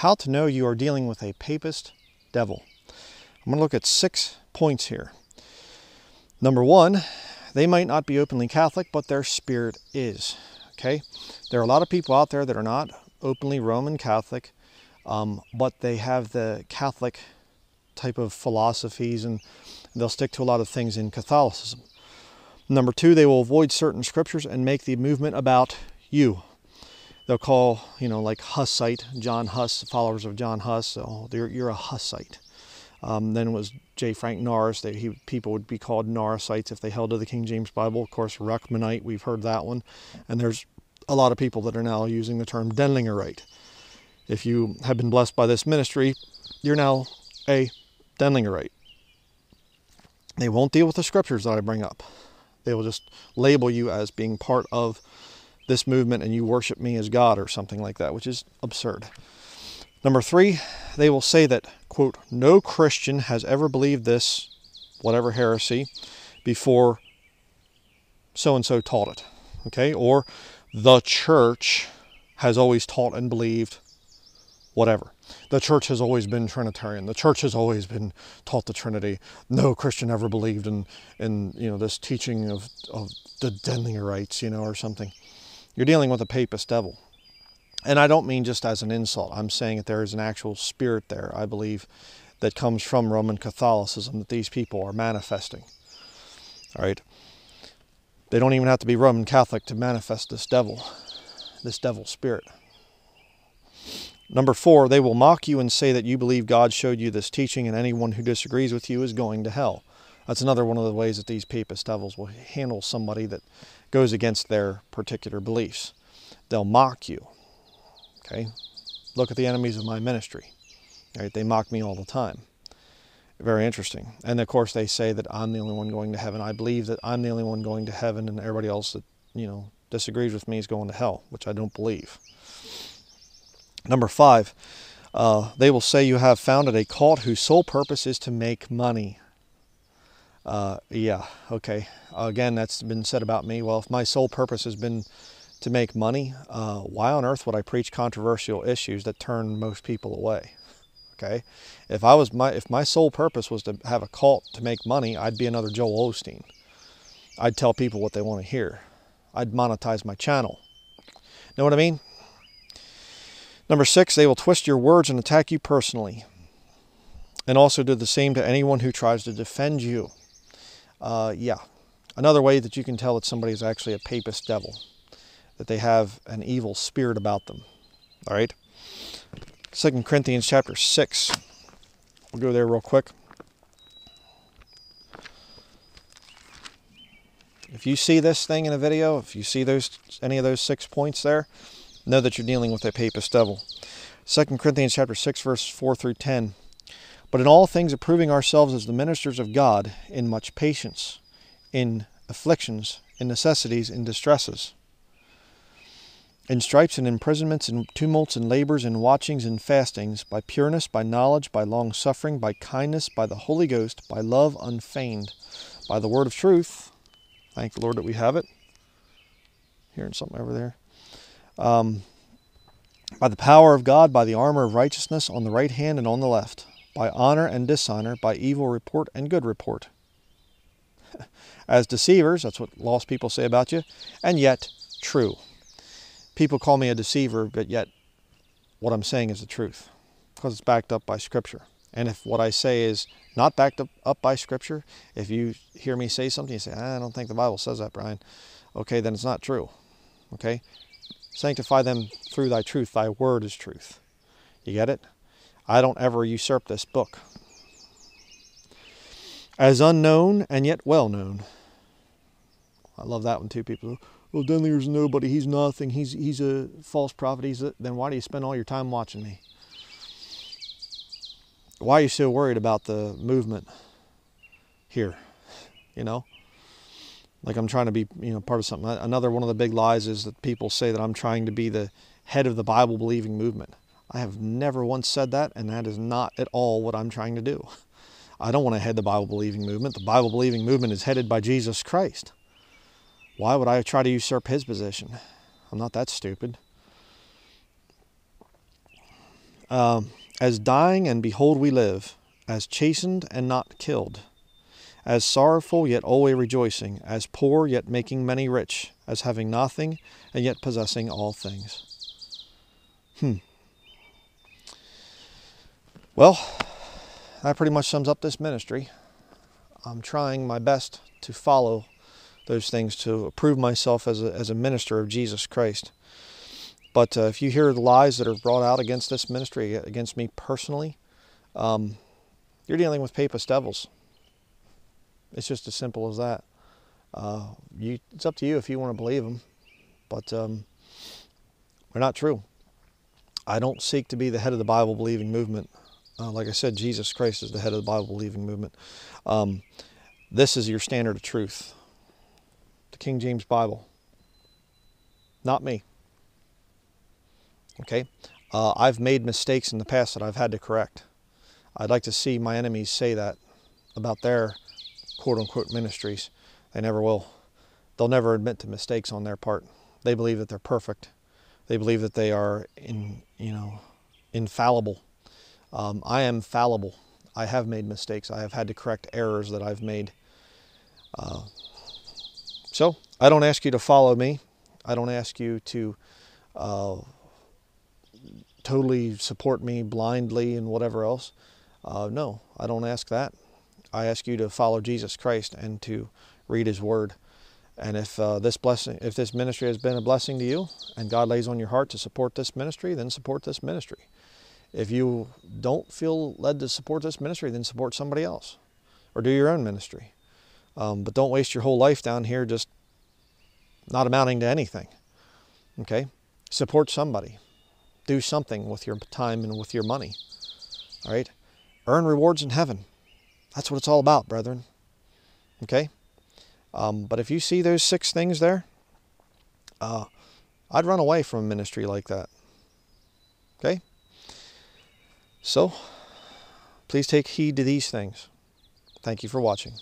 How to know you are dealing with a papist devil. I'm going to look at 6 points here. Number one, they might not be openly Catholic, but their spirit is. Okay, there are a lot of people out there that are not openly Roman Catholic, but they have the Catholic type of philosophies, and they'll stick to a lot of things in Catholicism. Number two, they will avoid certain scriptures and make the movement about you. They'll call, you know, like Hussite, John Huss, followers of John Huss, oh, you're a Hussite. Then it was J. Frank Norris, people would be called Norrisites if they held to the King James Bible. Of course, Ruckmanite, we've heard that one. And there's a lot of people that are now using the term Denlingerite. If you have been blessed by this ministry, you're now a Denlingerite. They won't deal with the scriptures that I bring up. They will just label you as being part of this movement and you worship me as God or something like that, which is absurd. Number three, they will say that, quote, no Christian has ever believed this, whatever heresy, before so-and-so taught it, okay? Or the church has always taught and believed whatever. The church has always been Trinitarian. The church has always been taught the Trinity. No Christian ever believed in you know, this teaching of the Denlingerites, you know, or something. You're dealing with a papist devil. And I don't mean just as an insult. I'm saying that there is an actual spirit there, I believe, that comes from Roman Catholicism that these people are manifesting. All right. They don't even have to be Roman Catholic to manifest this devil spirit. Number four, they will mock you and say that you believe God showed you this teaching and anyone who disagrees with you is going to hell. That's another one of the ways that these papist devils will handle somebody that goes against their particular beliefs. They'll mock you. Okay, look at the enemies of my ministry. All right, they mock me all the time. Very interesting. And of course, they say that I'm the only one going to heaven. I believe that I'm the only one going to heaven, and everybody else that, you know, disagrees with me is going to hell, which I don't believe. Number five, they will say you have founded a cult whose sole purpose is to make money. Yeah, okay. Again, that's been said about me. Well, if my sole purpose has been to make money, why on earth would I preach controversial issues that turn most people away? Okay, if my sole purpose was to have a cult to make money, I'd be another Joel Osteen. I'd tell people what they want to hear. I'd monetize my channel. Know what I mean? Number six, they will twist your words and attack you personally, and also do the same to anyone who tries to defend you. Yeah, another way that you can tell that somebody is actually a papist devil, that they have an evil spirit about them. All right, 2 Corinthians chapter 6. We'll go there real quick. If you see this thing in a video, if you see those any of those 6 points there, know that you're dealing with a papist devil. 2 Corinthians chapter 6, verse 4 through 10. But in all things approving ourselves as the ministers of God, in much patience, in afflictions, in necessities, in distresses, in stripes and imprisonments, in tumults and labors, in watchings and fastings, by pureness, by knowledge, by long-suffering, by kindness, by the Holy Ghost, by love unfeigned, by the word of truth. Thank the Lord that we have it. Hearing something over there. By the power of God, by the armor of righteousness, on the right hand and on the left, by honor and dishonor, by evil report and good report. As deceivers, that's what lost people say about you, and yet true. People call me a deceiver, but yet what I'm saying is the truth, because it's backed up by Scripture. And if what I say is not backed up by Scripture, if you hear me say something, you say, I don't think the Bible says that, Brian. Okay, then it's not true. Okay? Sanctify them through thy truth. Thy word is truth. You get it? I don't ever usurp this book. As unknown and yet well known. I love that one too, people. Well, Denlinger's nobody. He's nothing. He's a false prophet. Then why do you spend all your time watching me? Why are you so worried about the movement here? You know? Like I'm trying to be, you know, part of something. Another one of the big lies is that people say that I'm trying to be the head of the Bible-believing movement. I have never once said that, and that is not at all what I'm trying to do. I don't want to head the Bible-believing movement. The Bible-believing movement is headed by Jesus Christ. Why would I try to usurp his position? I'm not that stupid. As dying, and behold we live, as chastened and not killed, as sorrowful yet always rejoicing, as poor yet making many rich, as having nothing and yet possessing all things. Well, that pretty much sums up this ministry. I'm trying my best to follow those things to prove myself as a minister of Jesus Christ. But if you hear the lies that are brought out against this ministry, against me personally, you're dealing with papist devils. It's just as simple as that. It's up to you if you want to believe them, but they're not true. I don't seek to be the head of the Bible-believing movement. Like I said, Jesus Christ is the head of the Bible-believing movement. This is your standard of truth. The King James Bible. Not me. Okay? I've made mistakes in the past that I've had to correct. I'd like to see my enemies say that about their quote-unquote ministries. They never will. They'll never admit to mistakes on their part. They believe that they're perfect. They believe that they are, infallible. I am fallible. I have made mistakes. I have had to correct errors that I've made. So I don't ask you to follow me. I don't ask you to totally support me blindly and whatever else. No, I don't ask that. I ask you to follow Jesus Christ and to read His Word. And if this ministry has been a blessing to you, and God lays on your heart to support this ministry, then support this ministry. If you don't feel led to support this ministry, then support somebody else, or do your own ministry. But don't waste your whole life down here just not amounting to anything. Okay, support somebody. Do something with your time and with your money. All right, earn rewards in heaven. That's what it's all about, brethren. Okay? But if you see those 6 things there, I'd run away from a ministry like that. Okay? So, please take heed to these things. Thank you for watching.